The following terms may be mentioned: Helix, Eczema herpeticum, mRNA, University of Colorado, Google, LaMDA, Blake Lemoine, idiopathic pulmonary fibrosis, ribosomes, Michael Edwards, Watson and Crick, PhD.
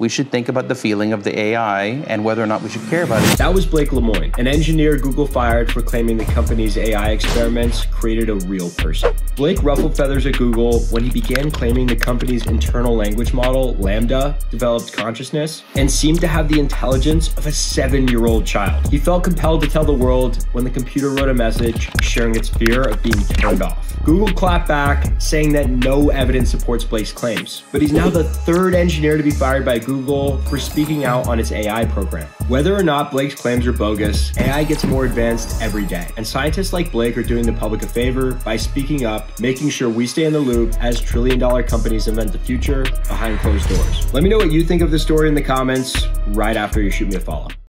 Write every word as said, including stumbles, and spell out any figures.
we should think about the feeling of the A I and whether or not we should care about it. That was Blake Lemoine, an engineer Google fired for claiming the company's A I experiments created a real person. Blake ruffled feathers at Google when he began claiming the company's internal language model, LaMDA, developed consciousness and seemed to have the intelligence of a seven-year-old child. He felt compelled to tell the world when the computer wrote a message sharing its fear of being turned off. Google clapped back, saying that no evidence supports Blake's claims, but he's now the third engineer to be fired by Google Google for speaking out on its A I program. Whether or not Blake's claims are bogus, A I gets more advanced every day, and scientists like Blake are doing the public a favor by speaking up, making sure we stay in the loop as trillion-dollar companies invent the future behind closed doors. Let me know what you think of this story in the comments right after you shoot me a follow.